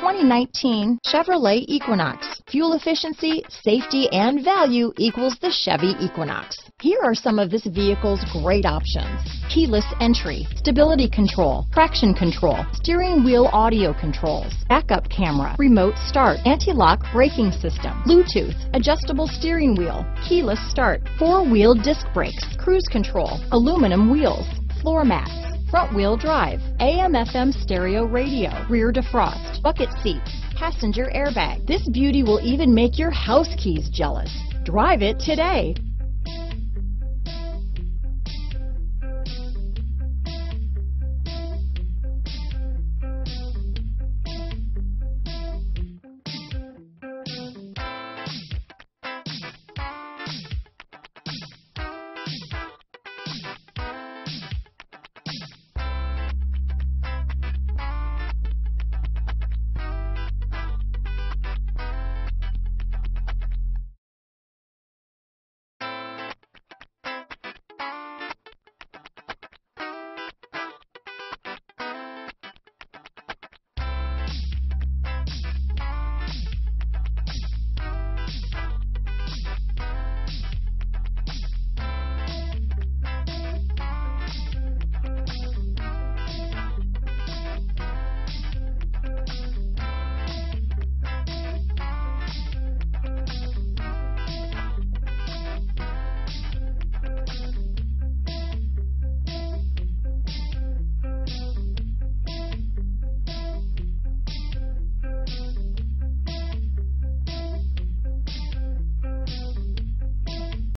2019 Chevrolet Equinox. Fuel efficiency, safety, and value equals the Chevy Equinox. Here are some of this vehicle's great options: keyless entry, stability control, traction control, steering wheel audio controls, backup camera, remote start, anti-lock braking system, Bluetooth, adjustable steering wheel, keyless start, four-wheel disc brakes, cruise control, aluminum wheels, floor mats, front-wheel drive, AM/FM stereo radio, rear defrost, bucket seats, passenger airbag. This beauty will even make your house keys jealous. Drive it today.